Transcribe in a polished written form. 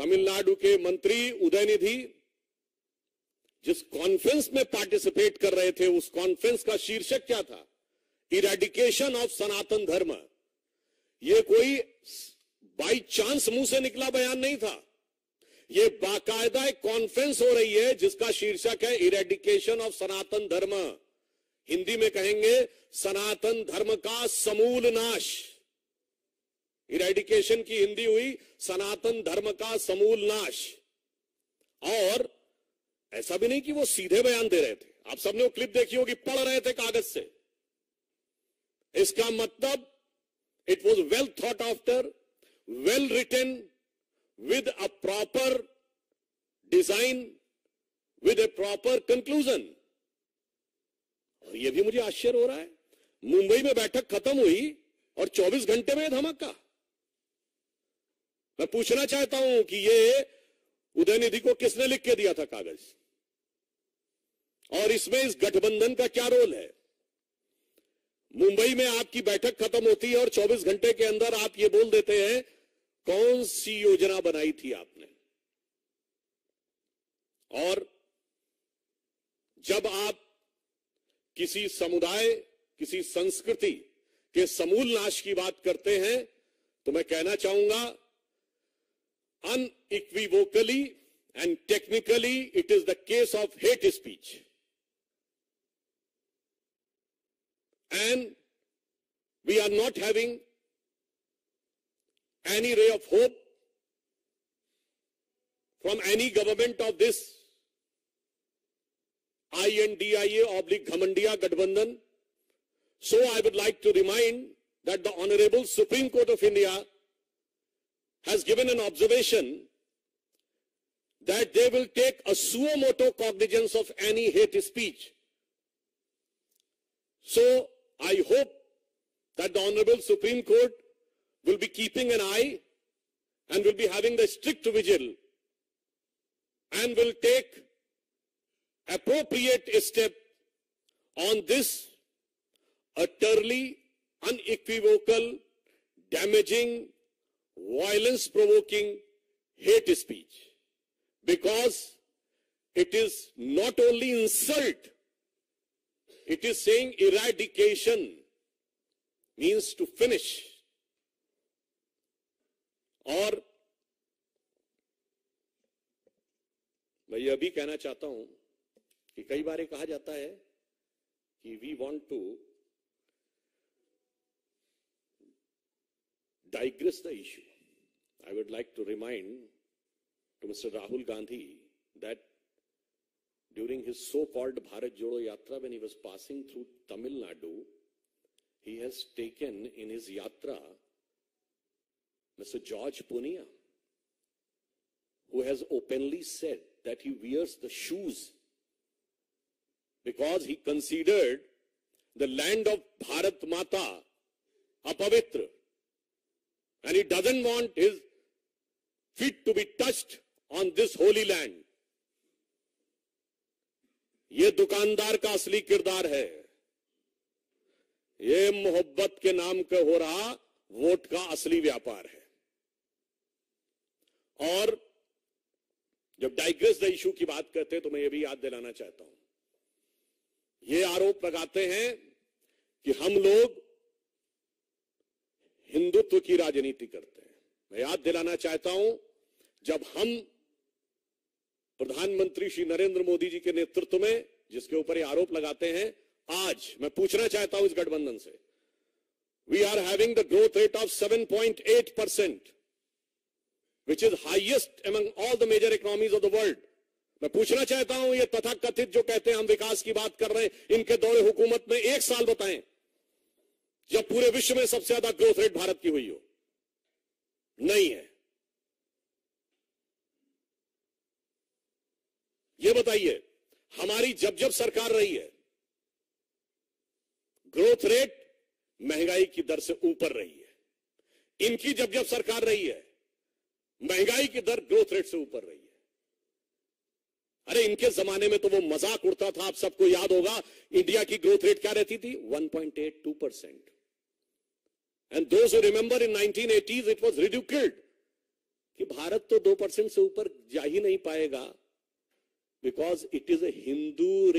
तमिलनाडु के मंत्री उदयनिधि जिस कॉन्फ्रेंस में पार्टिसिपेट कर रहे थे, उस कॉन्फ्रेंस का शीर्षक क्या था? इरेडिकेशन ऑफ सनातन धर्म। यह कोई बाई चांस मुंह से निकला बयान नहीं था, यह बाकायदा एक कॉन्फ्रेंस हो रही है जिसका शीर्षक है इरेडिकेशन ऑफ सनातन धर्म। हिंदी में कहेंगे सनातन धर्म का समूल नाश। इरेडिकेशन की हिंदी हुई सनातन धर्म का समूल नाश। और ऐसा भी नहीं कि वो सीधे बयान दे रहे थे, आप सबने वो क्लिप देखी होगी, पढ़ रहे थे कागज से। इसका मतलब it was well thought after, well written, with a proper design, with a proper conclusion. और यह भी मुझे आश्चर्य हो रहा है, मुंबई में बैठक खत्म हुई और 24 घंटे में धमाका। मैं पूछना चाहता हूं कि ये उदयनिधि को किसने लिख के दिया था कागज, और इसमें इस गठबंधन का क्या रोल है? मुंबई में आपकी बैठक खत्म होती है और 24 घंटे के अंदर आप ये बोल देते हैं कौन सी योजना बनाई थी आपने। और जब आप किसी समुदाय, किसी संस्कृति के समूल नाश की बात करते हैं तो मैं कहना चाहूंगा unequivocally and technically it is the case of hate speech and we are not having any ray of hope from any government of this INDIA/Ghamandiya Gadbandhan. So I would like to remind that the Honorable Supreme Court of India has given an observation that they will take a suo motu cognizance of any hate speech. So I hope that the Honorable Supreme Court will be keeping an eye and will be having the strict vigil and will take appropriate step on this utterly unequivocal, damaging, violence-provoking hate speech, because it is not only insult, it is saying eradication means to finish. और मैं यह भी कहना चाहता हूं कि कई बार कहा जाता है कि we want to digress the issue. I would like to remind to Mr. Rahul Gandhi that during his so-called Bharat Jodo Yatra, when he was passing through Tamil Nadu, he has taken in his yatra Mr. George Punia, who has openly said that he wears the shoes because he considered the land of Bharat Mata apavitra. And he doesn't want his feet to be touched on this holy land. ये दुकानदार का असली किरदार है, ये मोहब्बत के नाम का हो रहा वोट का असली व्यापार है। और जब डाइग्रेस द इशू की बात करते हैं तो मैं ये भी याद दिलाना चाहता हूं, ये आरोप लगाते हैं कि हम लोग हिंदुत्व की राजनीति करते हैं। मैं याद दिलाना चाहता हूं, जब हम प्रधानमंत्री श्री नरेंद्र मोदी जी के नेतृत्व में जिसके ऊपर ये आरोप लगाते हैं, आज मैं पूछना चाहता हूं इस गठबंधन से, we are having the growth rate of 7.8% which is highest among all the major economies of the world. मैं पूछना चाहता हूं, ये तथाकथित जो कहते हैं हम विकास की बात कर रहे हैं, इनके दौरे हुकूमत में एक साल बताएं जब पूरे विश्व में सबसे ज्यादा ग्रोथ रेट भारत की हुई हो। नहीं है। यह बताइए, हमारी जब जब सरकार रही है ग्रोथ रेट महंगाई की दर से ऊपर रही है, इनकी जब जब सरकार रही है महंगाई की दर ग्रोथ रेट से ऊपर रही है। अरे इनके जमाने में तो वो मजाक उड़ता था, आप सबको याद होगा, इंडिया की ग्रोथ रेट क्या रहती थी? 1.82%। And those who remember in 1980s, it was ridiculed. कि भारत तो 2% से ऊपर जा ही नहीं पाएगा, because it is a Hindu